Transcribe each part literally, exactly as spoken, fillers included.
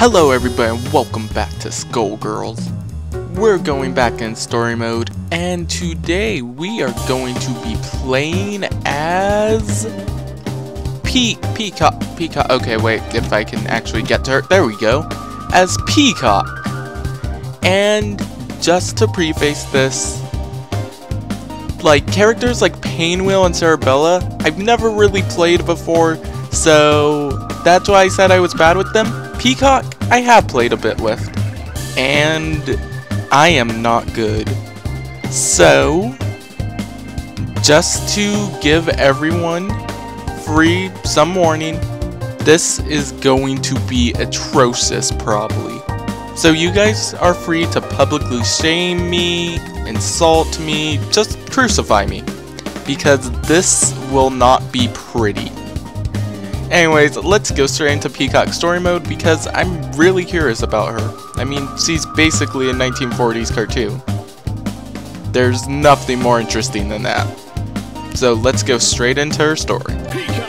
Hello everybody and welcome back to Skullgirls. We're going back in story mode and today we are going to be playing as Pe Peacock, Peacock, okay wait, if I can actually get to her, there we go, as Peacock. And just to preface this, like characters like Painwheel and Cerebella, I've never really played before, so that's why I said I was bad with them. Peacock, I have played a bit with, and I am not good. So, just to give everyone free some warning, this is going to be atrocious probably. So you guys are free to publicly shame me, insult me, just crucify me, because this will not be pretty. Anyways, let's go straight into Peacock story mode because I'm really curious about her. I mean, she's basically a nineteen forties cartoon. There's nothing more interesting than that. So let's go straight into her story. Peacock.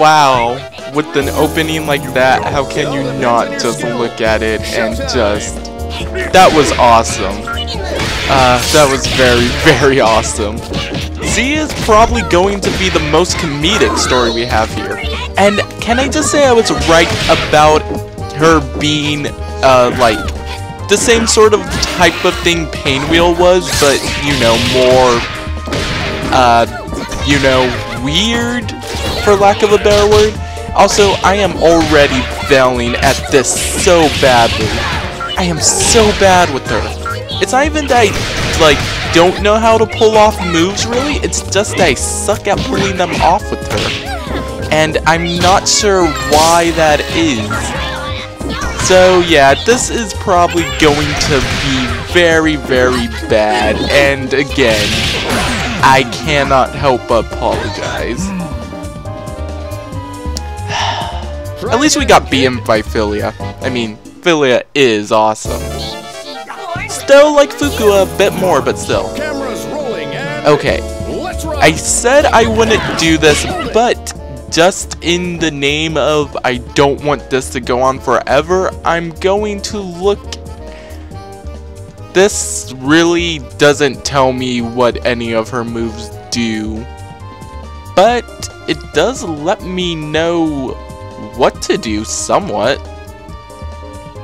Wow, with an opening like that, how can you not just look at it and just... That was awesome. Uh, that was very, very awesome. Z is probably going to be the most comedic story we have here. And can I just say I was right about her being, uh, like, the same sort of type of thing Painwheel was, but, you know, more, uh, you know, weird, for lack of a better word. Also, I am already failing at this so badly. I am so bad with her. It's not even that I, like, don't know how to pull off moves, really. It's just that I suck at pulling them off with her. And I'm not sure why that is. So, yeah, this is probably going to be very, very bad. And, again, I cannot help but apologize. At least we got beamed by Filia. I mean, Filia is awesome. Still like Fukua, a bit more, but still. Okay. I said I wouldn't do this, but just in the name of I don't want this to go on forever, I'm going to look. This really doesn't tell me what any of her moves do, but it does let me know what to do somewhat.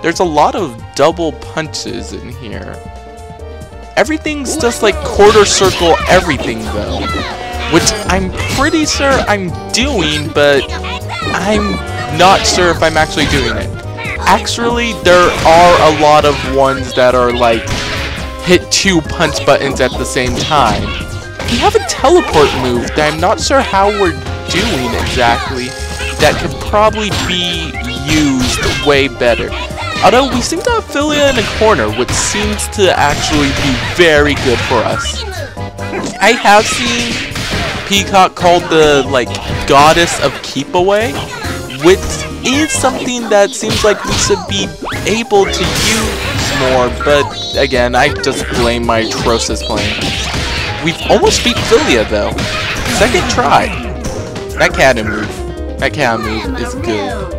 There's a lot of double punches in here. Everything's just like quarter circle everything though, which I'm pretty sure I'm doing, but I'm not sure if I'm actually doing it. Actually, there are a lot of ones that are like hit two punch buttons at the same time. We have a teleport move that I'm not sure how we're doing exactly that could probably be used way better. Although we seem to have Filia in a corner, which seems to actually be very good for us. I have seen Peacock called the like goddess of keep away, which is something that seems like we should be able to use more, but again, I just blame my atrocious playing. We've almost beat Filia though. Second try. That cannon move. That cannon move is good.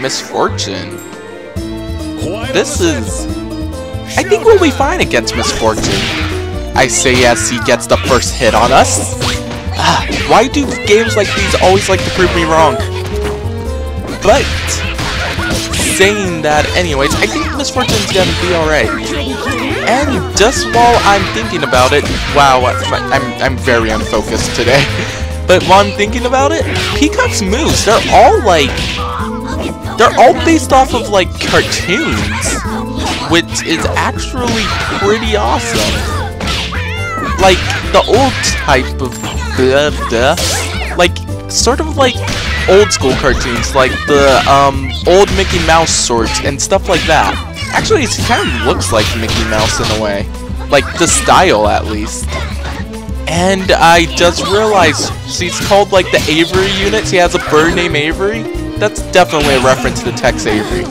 Misfortune. This is, I think, what we find against Misfortune. I say yes, he gets the first hit on us. Ah, why do games like these always like to prove me wrong? But saying that anyways, I think Misfortune's gonna be alright. And just while I'm thinking about it, wow, I'm, I'm very unfocused today. But while I'm thinking about it, Peacock's moves, they're all like, they're all based off of like cartoons, which is actually pretty awesome. Like the old type of blah, blah, like sort of like old school cartoons, like the um, old Mickey Mouse sorts and stuff like that. Actually, it kind of looks like Mickey Mouse in a way, like the style at least. And I just realized she's called like the Avery unit. She has a bird named Avery. That's definitely a reference to Tex Avery,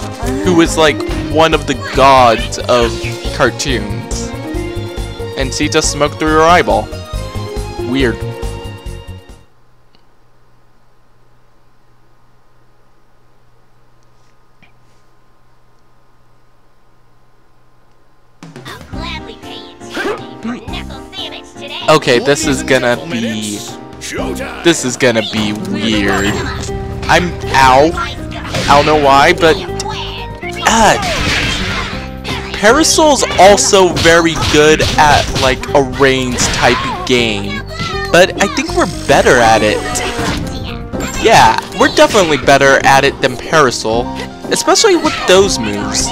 who is like one of the gods of cartoons. And she just smoked through her eyeball. Weird. I'll gladly pay you for knuckle sandwich today. Okay, this is gonna be this is gonna be weird. I'm ow. I don't know why, but ah, Parasol's also very good at like a range type game, but I think we're better at it. Yeah, we're definitely better at it than Parasol, especially with those moves.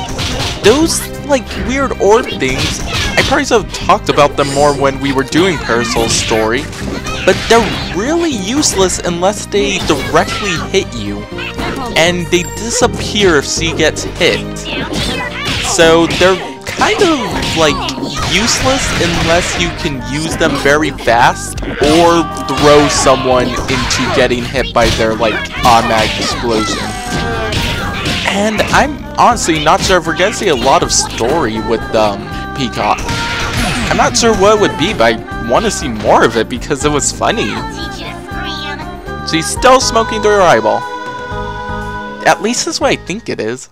Those like weird orb things, I probably should have talked about them more when we were doing Parasol's story, but they're really useless unless they directly hit you, and they disappear if she gets hit. So they're kind of like useless unless you can use them very fast or throw someone into getting hit by their like automatic explosion. And I'm honestly not sure if we're gonna see a lot of story with um, Peacock. I'm not sure what it would be, but I want to see more of it because it was funny. She's still smoking through her eyeball. At least that's what I think it is.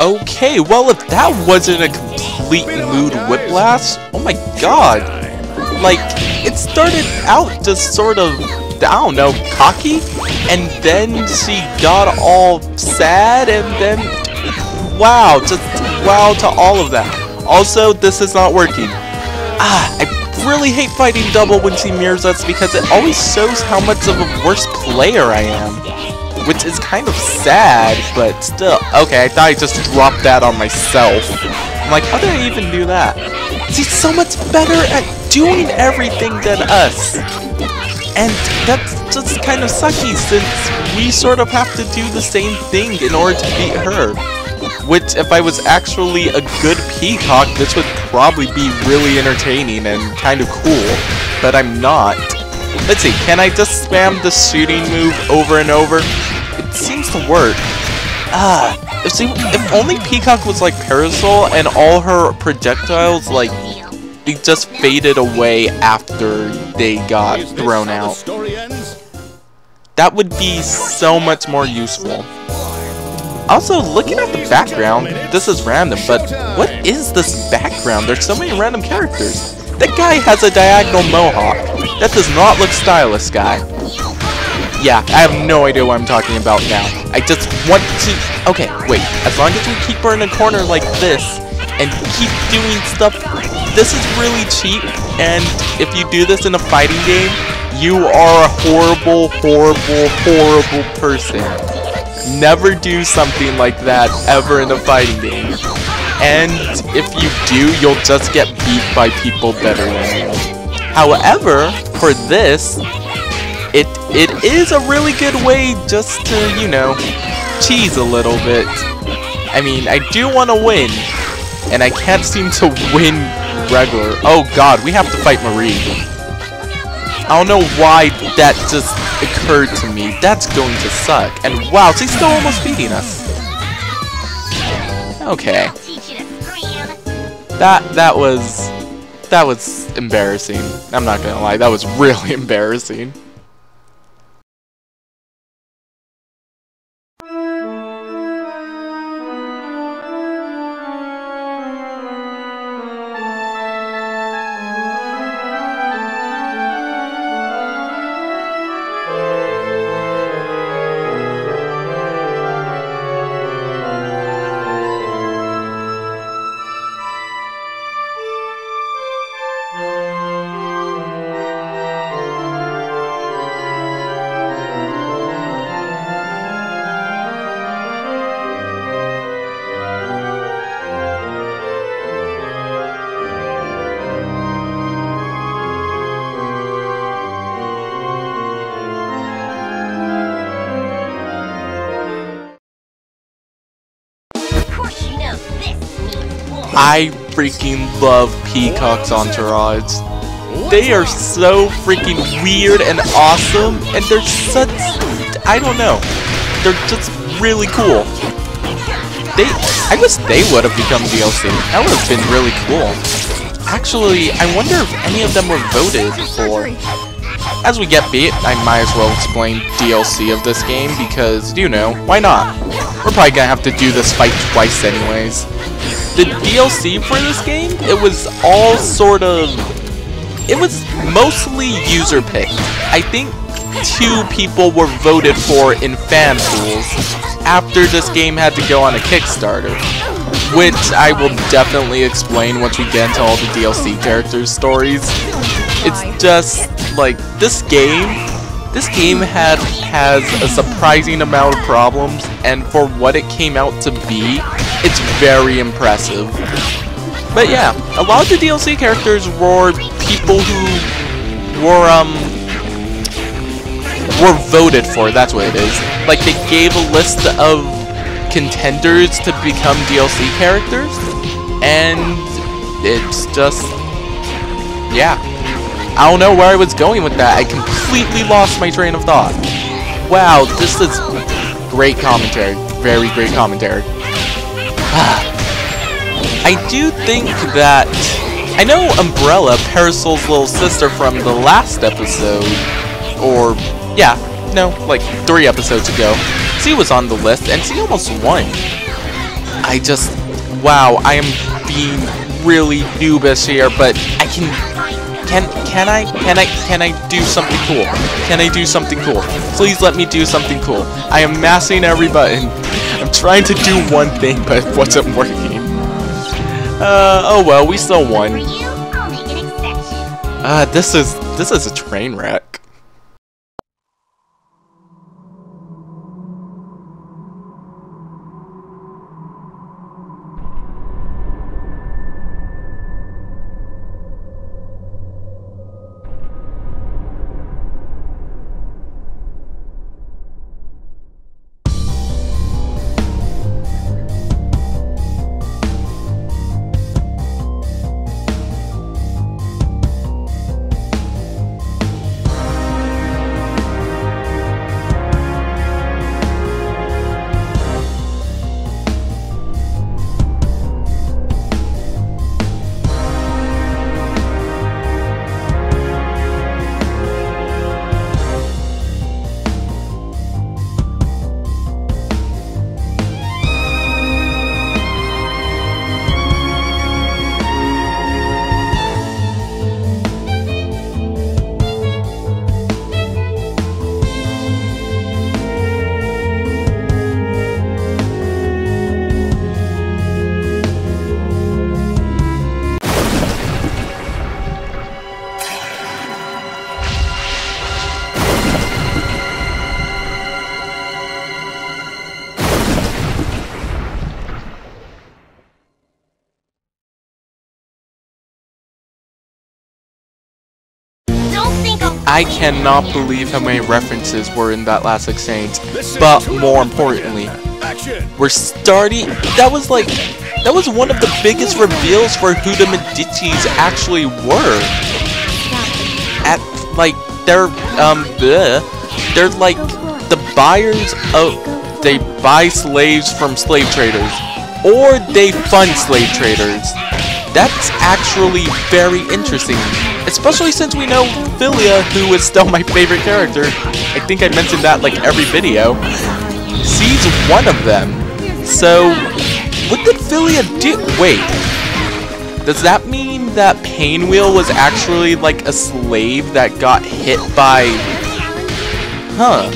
Okay, well if that wasn't a complete mood whiplash, oh my god. Like, it started out just sort of, I don't know, cocky? And then she got all sad, and then, wow, just wow to all of that. Also, this is not working. Ah, I really hate fighting double when she mirrors us because it always shows how much of a worse player I am. Which is kind of sad, but still. Okay, I thought I just dropped that on myself. I'm like, how did I even do that? She's so much better at doing everything than us. And that's just kind of sucky since we sort of have to do the same thing in order to beat her. Which, if I was actually a good Peacock, this would probably be really entertaining and kind of cool. But I'm not. Let's see, can I just spam the shooting move over and over? It seems to work. Ah, if, she, if only Peacock was like Parasol and all her projectiles, like, they just faded away after they got thrown out. That would be so much more useful. Also, looking at the background, this is random, but what is this background? There's so many random characters. That guy has a diagonal mohawk. That does not look stylish, guy. Yeah, I have no idea what I'm talking about now. I just want to... Okay, wait. As long as we keep her in a corner like this, and keep doing stuff... This is really cheap, and if you do this in a fighting game, you are a horrible, horrible, horrible person. Never do something like that ever in a fighting game. And if you do, you'll just get beat by people better than you. However, for this, it it is a really good way just to, you know, cheese a little bit. I mean, I do want to win, and I can't seem to win regular. Oh god, we have to fight Marie. I don't know why that just occurred to me. That's going to suck. And wow, she's still almost beating us. Okay. That that was that was embarrassing. I'm not gonna lie, that was really embarrassing. I freaking love Peacock's entourage. They are so freaking weird and awesome, and they're such, I don't know, they're just really cool. They, I wish they would have become D L C. That would have been really cool. Actually, I wonder if any of them were voted for. As we get beat, I might as well explain D L C of this game because, you know, why not? We're probably gonna have to do this fight twice anyways. The D L C for this game, it was all sort of, it was mostly user picked. I think two people were voted for in fan pools after this game had to go on a Kickstarter, which I will definitely explain once we get into all the D L C characters' stories. It's just like this game. This game had has a surprising amount of problems, and for what it came out to be, it's very impressive. But yeah, a lot of the D L C characters were people who were um were voted for, that's what it is. Like, they gave a list of contenders to become D L C characters, and it's just, yeah. I don't know where I was going with that. I completely lost my train of thought. Wow, this is great commentary. Very great commentary. I do think that... I know Umbrella, Parasol's little sister from the last episode, or, yeah, no, like three episodes ago, she was on the list, and she almost won. I just, wow, I am being really noobish here, but I can, can, can I, can I, can I do something cool? Can I do something cool? Please let me do something cool. I am mashing every button. I'm trying to do one thing, but it wasn't working. Uh, oh well, we still won. Uh, this is, this is a train wreck. I cannot believe how many references were in that last exchange, but more importantly, we're starting, that was like, that was one of the biggest reveals for who the Medicis actually were. At, like, they're, um, bleh, they're like the buyers of, they buy slaves from slave traders, or they fund slave traders. That's actually very interesting, especially since we know Filia, who is still my favorite character. I think I mentioned that like every video. She's one of them. So, what did Filia do? Wait, does that mean that Painwheel was actually like a slave that got hit by... Huh,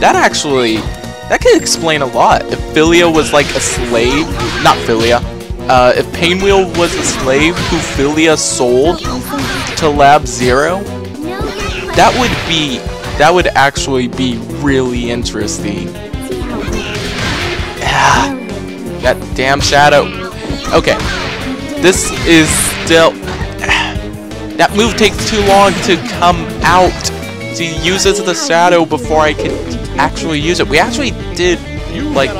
that actually, that could explain a lot. If Filia was like a slave, not Filia. Uh, if Painwheel was a slave who Filia sold to Lab Zero, that would be, that would actually be really interesting. Ah, that damn shadow. Okay, this is still, that move takes too long to come out to use as the shadow before I could actually use it. We actually did like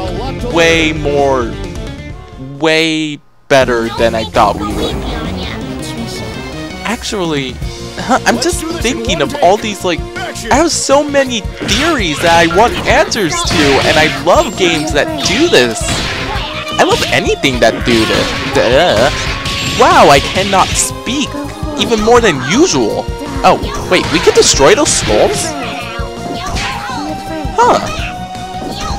way more way better than I thought we would. Actually, huh, I'm just thinking of all these, like, I have so many theories that I want answers to, and I love games that do this. I love anything that do this. Duh. Wow, I cannot speak, even more than usual. Oh, wait, we could destroy those skulls? Huh.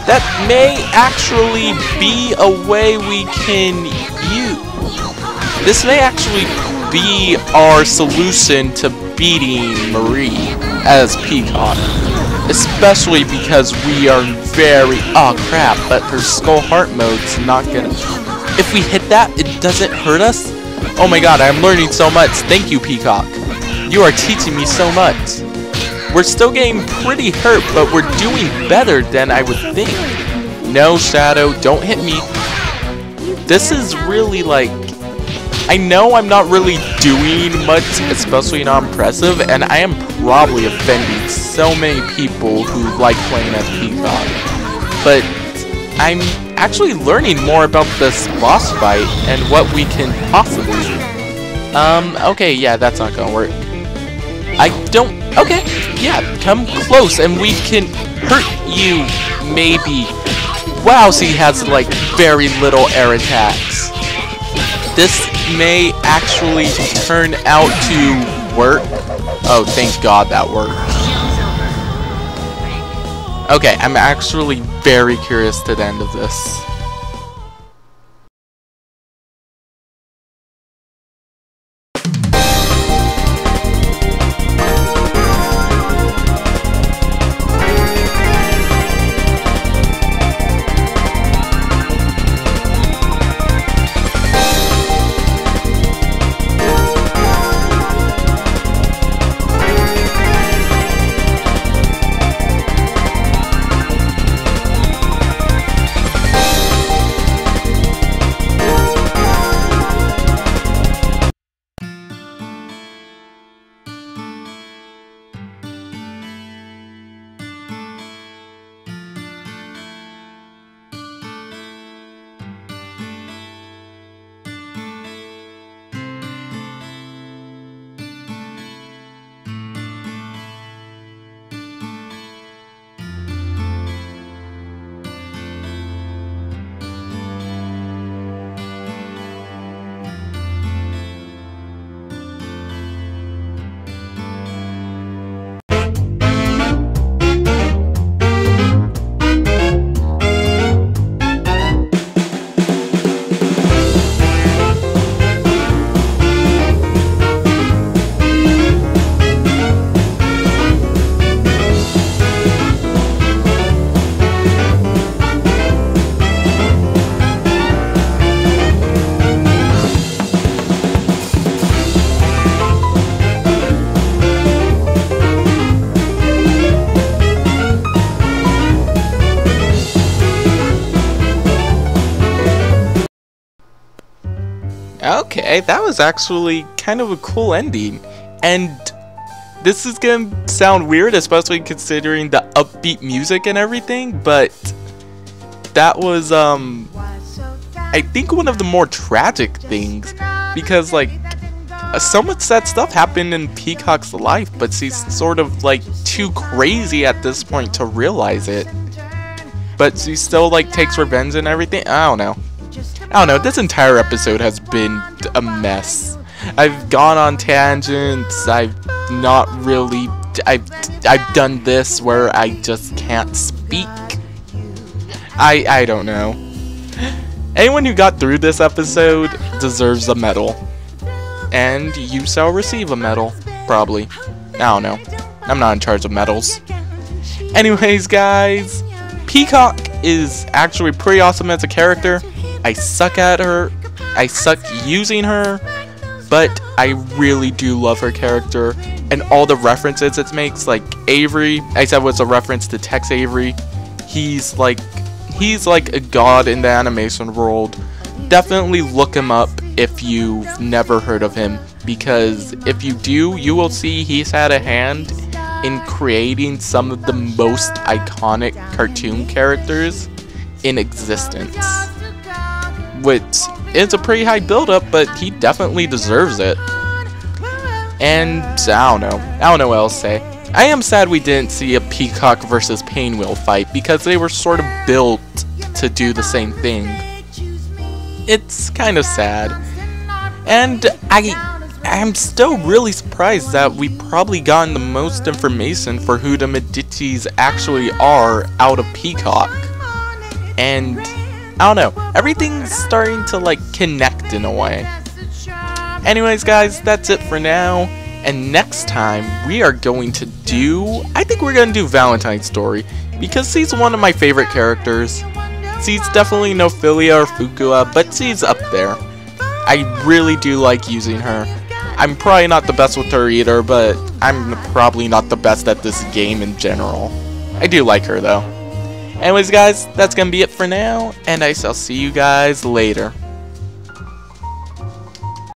That may actually be a way we can use. This may actually be our solution to beating Marie as Peacock. Especially because we are very... Aw, oh, crap, but her skull heart mode's not gonna... If we hit that, it doesn't hurt us? Oh my god, I'm learning so much. Thank you, Peacock. You are teaching me so much. We're still getting pretty hurt, but we're doing better than I would think. No, Shadow, don't hit me. This is really like... I know I'm not really doing much, especially non-impressive, and I am probably offending so many people who like playing as Peacock. But I'm actually learning more about this boss fight and what we can possibly do. Um, okay, yeah, that's not gonna work. I don't... Okay, yeah, come close and we can hurt you, maybe. Wow, she has, like, very little air attacks. This may actually turn out to work. Oh, thank God that worked. Okay, I'm actually very curious to the end of this. Okay, that was actually kind of a cool ending. And this is gonna sound weird, especially considering the upbeat music and everything, but that was, um, I think one of the more tragic things, because, like, so much sad stuff happened in Peacock's life, but she's sort of, like, too crazy at this point to realize it. But she still, like, takes revenge and everything. I don't know. I don't know, this entire episode has been a mess. I've gone on tangents, I've not really, I've, I've done this where I just can't speak. I, I don't know. Anyone who got through this episode deserves a medal. And you shall receive a medal, probably. I don't know. I'm not in charge of medals. Anyways, guys, Peacock is actually pretty awesome as a character. I suck at her, I suck using her, but I really do love her character and all the references it makes, like Avery, I said was a reference to Tex Avery. He's like, he's like a god in the animation world. Definitely look him up if you've never heard of him, because if you do, you will see he's had a hand in creating some of the most iconic cartoon characters in existence. Which is a pretty high build-up, but he definitely deserves it. And I don't know. I don't know what else to say. I am sad we didn't see a Peacock versus Painwheel fight, because they were sort of built to do the same thing. It's kind of sad. And I... I'm still really surprised that we probably gotten the most information for who the Medicis actually are out of Peacock. And I don't know, everything's starting to like connect in a way. Anyways guys, that's it for now, and next time we are going to do, I think we're going to do Valentine's Story, because she's one of my favorite characters. She's definitely no Filia or Fukua, but she's up there. I really do like using her. I'm probably not the best with her either, but I'm probably not the best at this game in general. I do like her though. Anyways guys, that's gonna be it for now, and I shall see you guys later.